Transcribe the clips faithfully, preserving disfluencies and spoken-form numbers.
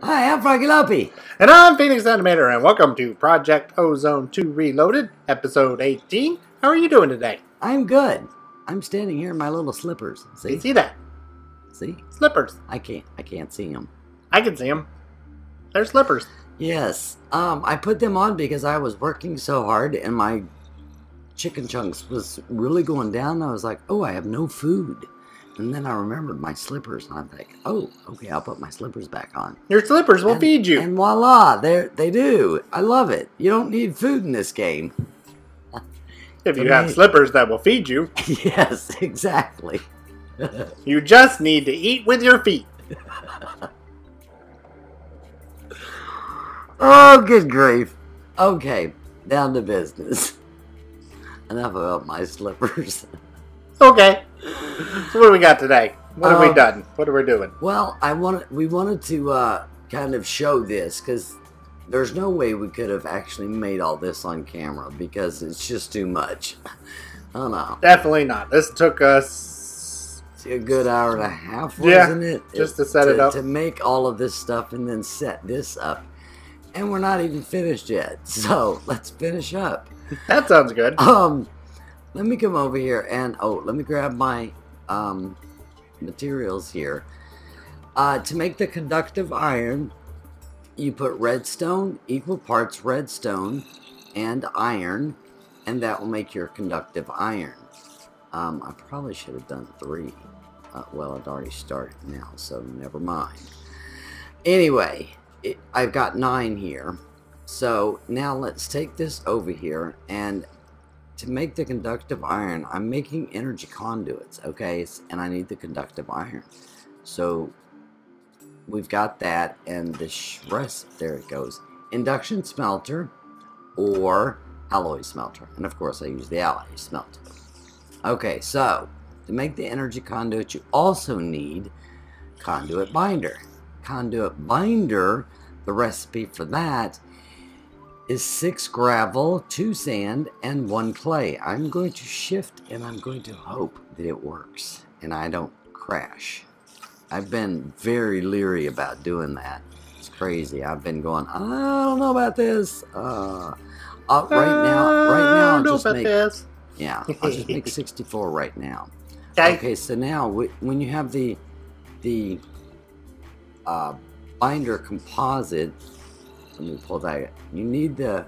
Hi, I'm Froggy Loopy. And I'm Phoenix Animator, and welcome to Project Ozone two Reloaded, Episode eighteen. How are you doing today? I'm good. I'm standing here in my little slippers. See? You see that? See? Slippers. I can't, I can't see them. I can see them. They're slippers. Yes. Um, I put them on because I was working so hard, and my chicken chunks was really going down. I was like, oh, I have no food. And then I remembered my slippers, and I'm like, oh, okay, I'll put my slippers back on. Your slippers will and, feed you. And voila, they they do. I love it. You don't need food in this game. If you have slippers that will feed you. Yes, exactly. You just need to eat with your feet. Oh, good grief. Okay, down to business. Enough about my slippers. Okay. So what do we got today? What have um, we done? What are we doing? Well, I wanted, we wanted to uh, kind of show this because there's no way we could have actually made all this on camera because it's just too much. I don't know. Definitely not. This took us a good hour and a half, wasn't yeah, it? Just to set it, it up. To make all of this stuff and then set this up. And we're not even finished yet. So let's finish up. That sounds good. Um... Let me come over here and, oh, let me grab my um, materials here. Uh, to make the conductive iron, you put redstone, equal parts redstone and iron, and that will make your conductive iron. Um, I probably should have done three. Uh, well, I've already started now, so never mind. Anyway, it, I've got nine here. So now let's take this over here and... to make the conductive iron, I'm making energy conduits, okay? And I need the conductive iron. So, we've got that, and the rest, there it goes. Induction smelter, or alloy smelter. And of course, I use the alloy smelter. Okay, so, to make the energy conduit, you also need conduit binder. Conduit binder, the recipe for that, is six gravel, two sand, and one clay. I'm going to shift and I'm going to hope that it works and I don't crash. I've been very leery about doing that. It's crazy. I've been going, I don't know about this. Uh, uh, right now, right now, I'll just make, this. yeah, I'll just make sixty-four right now. Okay. Okay, so now when you have the the uh, binder composite. Let me pull that. You need the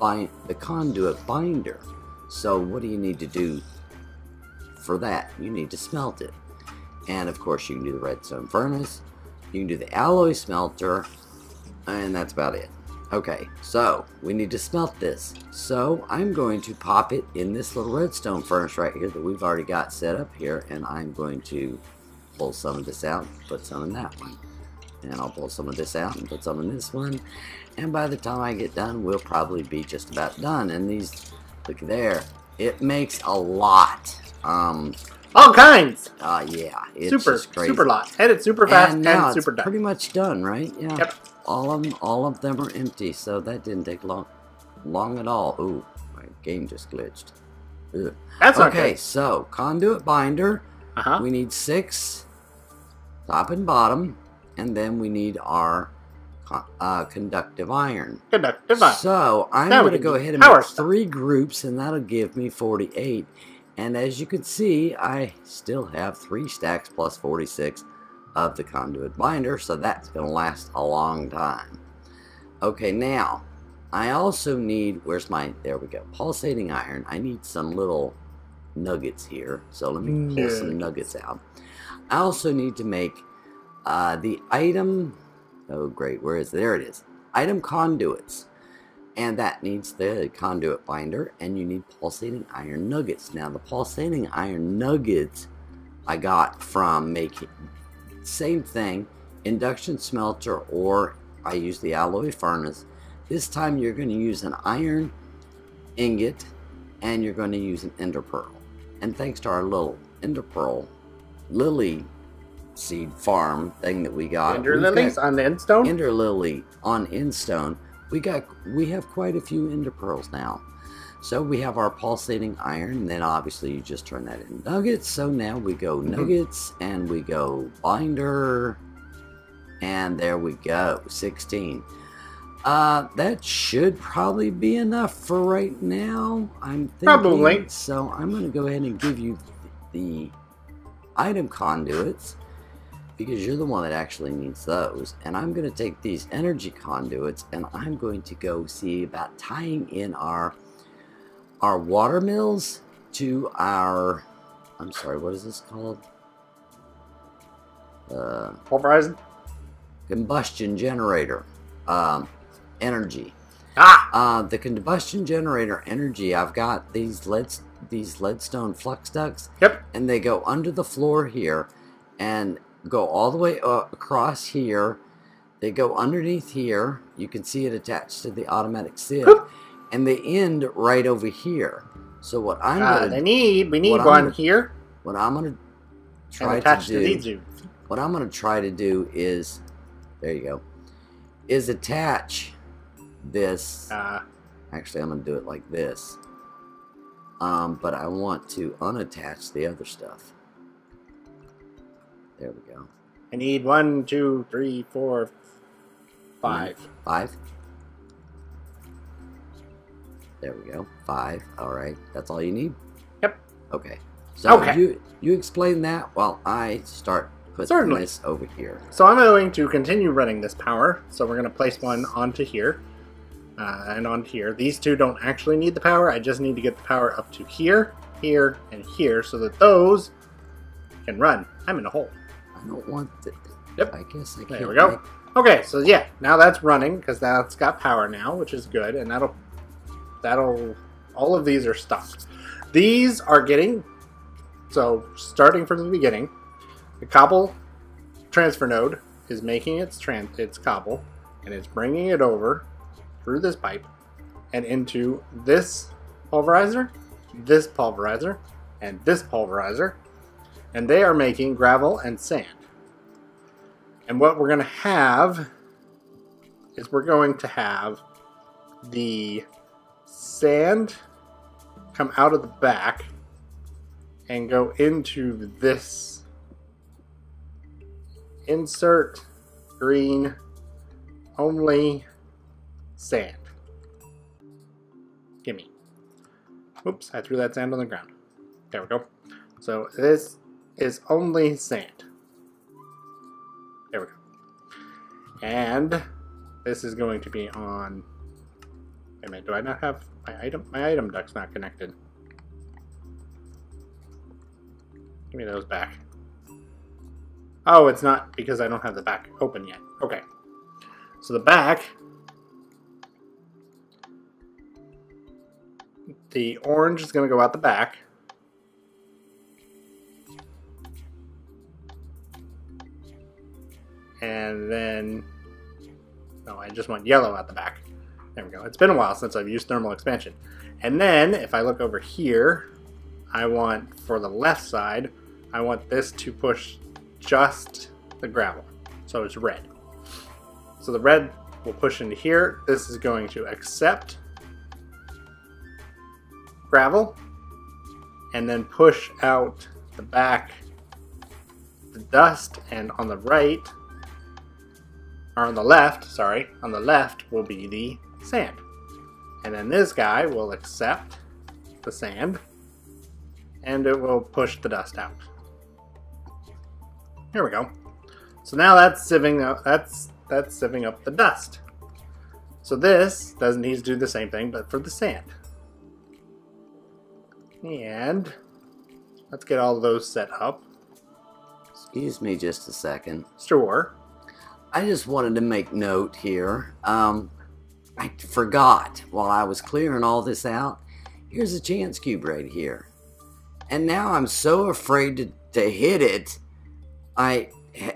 bind, the conduit binder. So what do you need to do for that? You need to smelt it. And of course you can do the redstone furnace. You can do the alloy smelter. And that's about it. Okay, so we need to smelt this. So I'm going to pop it in this little redstone furnace right here that we've already got set up here. And I'm going to pull some of this out and put some in that one. And I'll pull some of this out and put some in this one. And by the time I get done, we'll probably be just about done. And these, look there, it makes a lot. Um, All kinds. Uh, yeah. It's super, just crazy. Super lot. Headed super fast and, now and super it's done. Pretty much done, right? Yeah. Yep. All of them, all of them are empty, so that didn't take long, long at all. Ooh, my game just glitched. Ugh. That's okay. Okay, so conduit binder. Uh-huh. We need six, top and bottom. And then we need our uh, conductive iron. Conductive iron. So I'm going to go ahead and make three groups, and that'll give me forty-eight. And as you can see, I still have three stacks plus forty-six of the conduit binder, so that's going to last a long time. Okay, now, I also need, where's my, there we go, pulsating iron. I need some little nuggets here, so let me pull some nuggets out. I also need to make... Uh, the item, oh great, where is it? There it is. Item conduits. And that needs the conduit binder, and you need pulsating iron nuggets. Now the pulsating iron nuggets I got from making, same thing, induction smelter, or I use the alloy furnace. This time you're going to use an iron ingot, and you're going to use an ender pearl. And thanks to our little ender pearl lily seed farm thing that we got, ender lilies on the endstone, ender lily on endstone, we got we have quite a few ender pearls now. So we have our pulsating iron, and then obviously you just turn that in nuggets. So now we go nuggets, and we go binder, And there we go, sixteen. Uh, that should probably be enough for right now, I'm thinking. Probably. So I'm going to go ahead and give you the item conduits, because you're the one that actually needs those. And I'm going to take these energy conduits, and I'm going to go see about tying in our our water mills to our, I'm sorry, what is this called? Uh, pulverizer? Combustion generator. Um, energy. Ah! Uh, the combustion generator energy, I've got these lead, these leadstone flux ducts. Yep. And they go under the floor here and go all the way up across here. They go underneath here. You can see it attached to the automatic sieve. Boop. And they end right over here. So what I'm uh, going to... Need, we need one gonna, here. What I'm going to try to do... To what I'm going to try to do is... There you go. Is attach this... Uh, actually, I'm going to do it like this. Um, but I want to unattach the other stuff. There we go. I need one, two, three, four, five. Five? There we go. Five. All right. That's all you need? Yep. Okay. So okay. you you explain that while I start putting Certainly. this over here. So I'm going to continue running this power. So we're going to place one onto here uh, and onto here. These two don't actually need the power. I just need to get the power up to here, here, and here so that those can run. I'm in a hole. I don't want it. Yep. I guess I can't. There we go. Make... Okay. So yeah, now that's running because that's got power now, which is good. And that'll... That'll, all of these are stopped. These are getting, so starting from the beginning, the cobble transfer node is making its, trans, its cobble, and it's bringing it over through this pipe and into this pulverizer, this pulverizer, and this pulverizer, and they are making gravel and sand. And what we're going to have is we're going to have the sand come out of the back and go into this insert green only sand. Gimme. Oops, I threw that sand on the ground. There we go. So this is only sand. There we go. And this is going to be on... Wait a minute, do I not have my item? My item duct's not connected. Give me those back. Oh, it's not because I don't have the back open yet. Okay. So the back, the orange is going to go out the back. And then, no, I just want yellow out the back. There we go. It's been a while since I've used thermal expansion. And then, if I look over here, I want, for the left side, I want this to push just the gravel. So it's red. So the red will push into here. This is going to accept gravel and then push out the back the dust, and on the right, or on the left, sorry, on the left will be the sand. And then this guy will accept the sand and it will push the dust out. Here we go. So now that's sieving up, that's that's sieving up the dust. So this doesn't need to do the same thing but for the sand. And let's get all those set up. Excuse me just a second. Sure. I just wanted to make note here. Um I forgot while I was clearing all this out. Here's a chance cube right here. And now I'm so afraid to, to hit it, I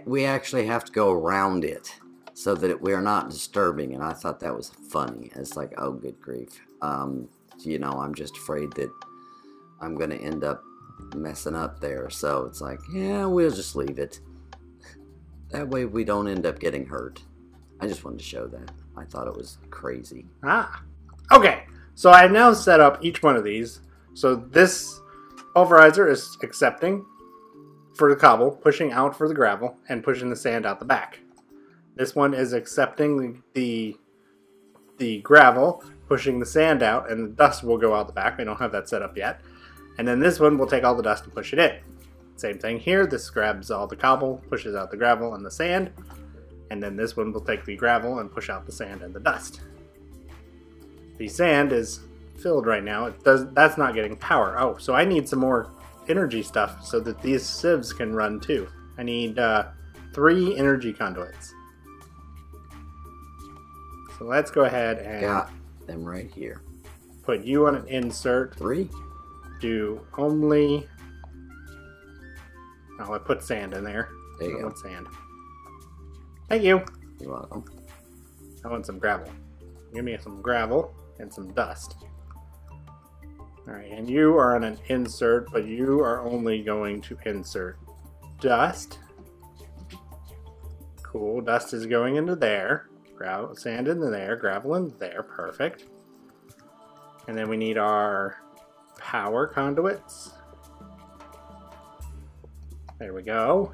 we actually have to go around it so that it, we're not disturbing. And I thought that was funny. It's like, oh, good grief. Um, you know, I'm just afraid that I'm going to end up messing up there. So it's like, yeah, we'll just leave it. That way we don't end up getting hurt. I just wanted to show that. I thought it was crazy. Ah. Okay. So I now set up each one of these. So this pulverizer is accepting for the cobble, pushing out for the gravel, and pushing the sand out the back. This one is accepting the the gravel, pushing the sand out, and the dust will go out the back. We don't have that set up yet. And then this one will take all the dust and push it in. Same thing here. This grabs all the cobble, pushes out the gravel and the sand. And then this one will take the gravel and push out the sand and the dust. The sand is filled right now. It does, that's not getting power. Oh, so I need some more energy stuff so that these sieves can run too. I need uh, three energy conduits. So let's go ahead and got them right here. Put you on an insert. Three. Do only. Oh, I put sand in there. There you I go. Want sand. Thank you. You're welcome. I want some gravel. Give me some gravel and some dust. Alright, and you are on an insert, but you are only going to insert dust. Cool. Dust is going into there. Gravel, sand into there. Gravel into there. Perfect. And then we need our power conduits. There we go.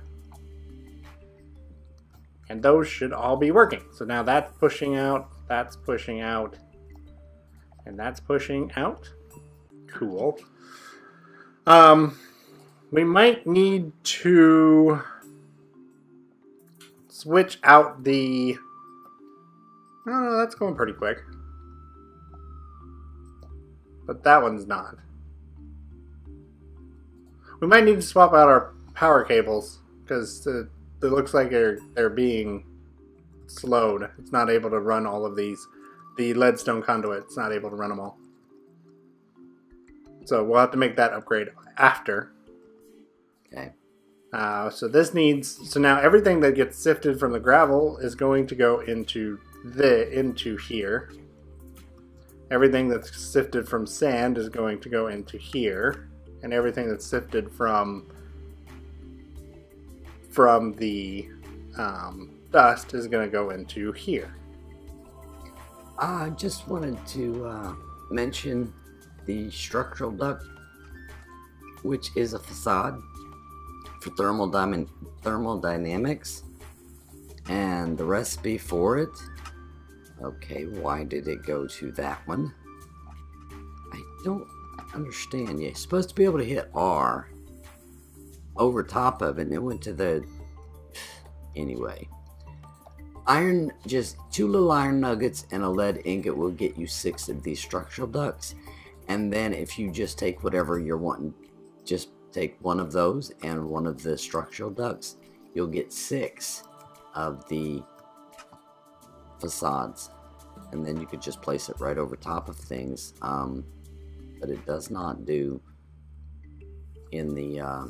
And those should all be working. So now that's pushing out. That's pushing out. And that's pushing out. Cool. Um, we might need to switch out the... No, oh, no, that's going pretty quick. But that one's not. We might need to swap out our power cables, because it looks like they're, they're being slowed. It's not able to run all of these. The leadstone conduit's not able to run them all. So we'll have to make that upgrade after. Okay. Uh, so this needs... So now everything that gets sifted from the gravel is going to go into the into here. Everything that's sifted from sand is going to go into here. And everything that's sifted from from the um, dust is going to go into here. Uh, I just wanted to uh, mention... the structural duct, which is a facade for thermal dy thermal dynamics, and the recipe for it. Okay, why did it go to that one? I don't understand. You're supposed to be able to hit R over top of it, and it went to the... Anyway. Iron, just two little iron nuggets and a lead ingot will get you six of these structural ducts. And then if you just take whatever you're wanting, just take one of those and one of the structural ducts, you'll get six of the facades. And then you could just place it right over top of things. Um, but it does not do in the, uh,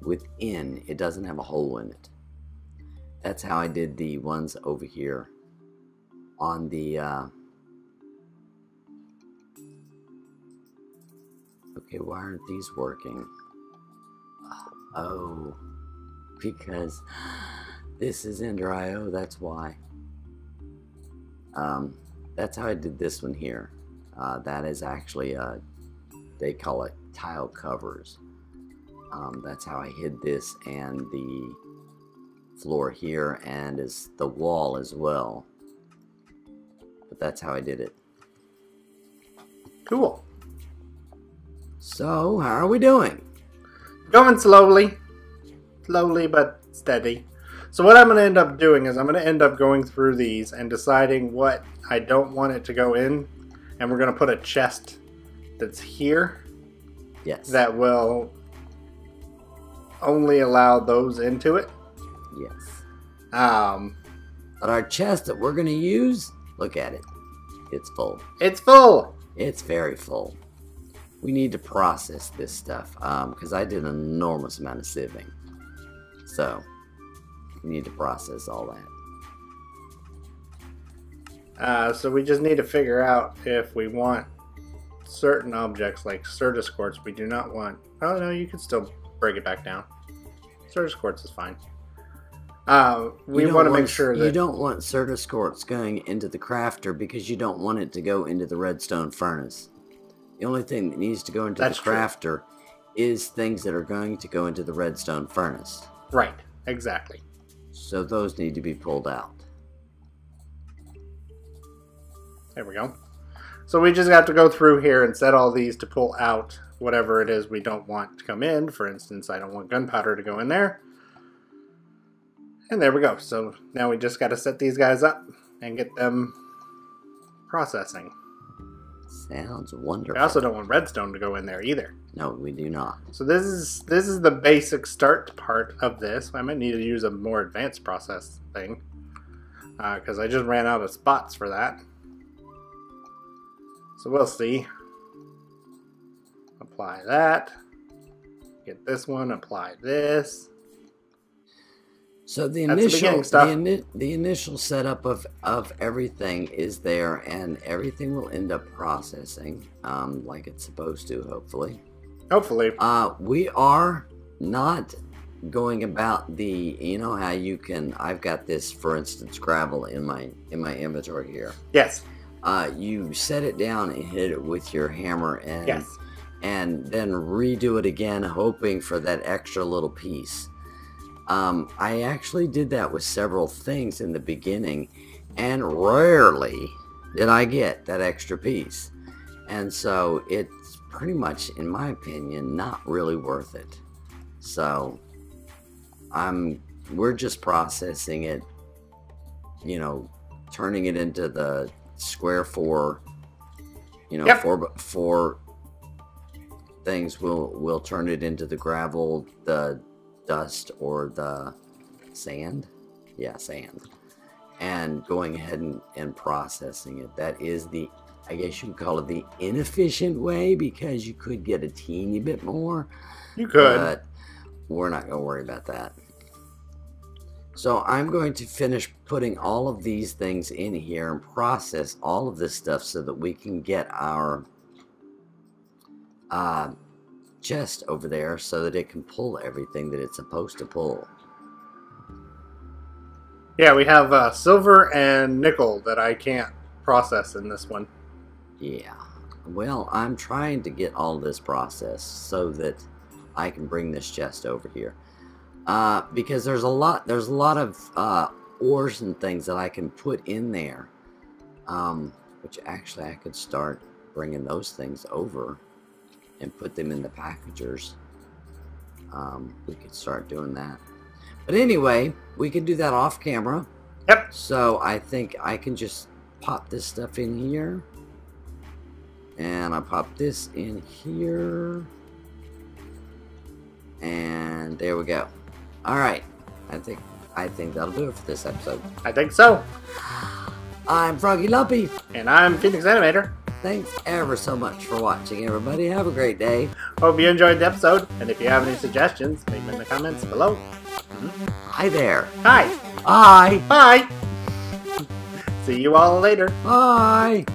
within, it doesn't have a hole in it. That's how I did the ones over here on the, uh, okay, why aren't these working? Oh, because this is Ender I O, that's why. Um, that's how I did this one here. Uh, that is actually, a, they call it tile covers. Um, that's how I hid this and the floor here and is the wall as well. But that's how I did it. Cool. So, how are we doing? Going slowly. Slowly but steady. So what I'm going to end up doing is I'm going to end up going through these and deciding what I don't want it to go in. And we're going to put a chest that's here. Yes. That will only allow those into it. Yes. Um, but our chest that we're going to use, look at it. It's full. It's full. It's very full. We need to process this stuff because um, I did an enormous amount of sieving. So, we need to process all that. Uh, so, we just need to figure out if we want certain objects like Certus Quartz. We do not want... Oh, no, you can still break it back down. Certus Quartz is fine. Uh, we want to make sure that... You don't want Certus Quartz going into the crafter because you don't want it to go into the redstone furnace. The only thing that needs to go into That's the crafter true. is things that are going to go into the redstone furnace. Right, exactly. So those need to be pulled out. There we go. So we just have to go through here and set all these to pull out whatever it is we don't want to come in. For instance, I don't want gunpowder to go in there. And there we go. So now we just got to set these guys up and get them processing. Sounds wonderful. I also don't want redstone to go in there either. No, we do not. So this is this is the basic start part of this. I might need to use a more advanced process thing because uh, I just ran out of spots for that. So we'll see. Apply that. Get this one. Apply this. So the initial the, in, the initial setup of, of everything is there, and everything will end up processing um, like it's supposed to, hopefully. Hopefully. Uh, we are not going about the, you know how you can, I've got this, for instance, gravel in my, in my inventory here. Yes. Uh, you set it down and hit it with your hammer and, yes. and then redo it again, hoping for that extra little piece. Um, I actually did that with several things in the beginning, and rarely did I get that extra piece. And so it's pretty much, in my opinion, not really worth it. So I'm, we're just processing it, you know, turning it into the square four, you know, yep. four, four things. We'll, we'll turn it into the gravel, the dust, or the sand. Yeah, sand. And going ahead and, and processing it. That is the, I guess you would call it the inefficient way, because you could get a teeny bit more. You could. But we're not going to worry about that. So I'm going to finish putting all of these things in here and process all of this stuff so that we can get our uh, chest over there so that it can pull everything that it's supposed to pull. Yeah, we have uh, silver and nickel that I can't process in this one. Yeah. Well, I'm trying to get all this processed so that I can bring this chest over here. Uh, because there's a lot, there's a lot of uh, ores and things that I can put in there. Um, which actually I could start bringing those things over and put them in the packagers. Um, we could start doing that. But anyway, we can do that off camera. Yep. So I think I can just pop this stuff in here. And I pop this in here. And there we go. All right. I think I think that'll do it for this episode. I think so. I'm Froggy Loopy. And I'm Phoenix Animator. Thanks ever so much for watching, everybody. Have a great day. Hope you enjoyed the episode, and if you have any suggestions, leave them in the comments below. Mm-hmm. Hi there. Hi. Hi. Bye. See you all later. Bye.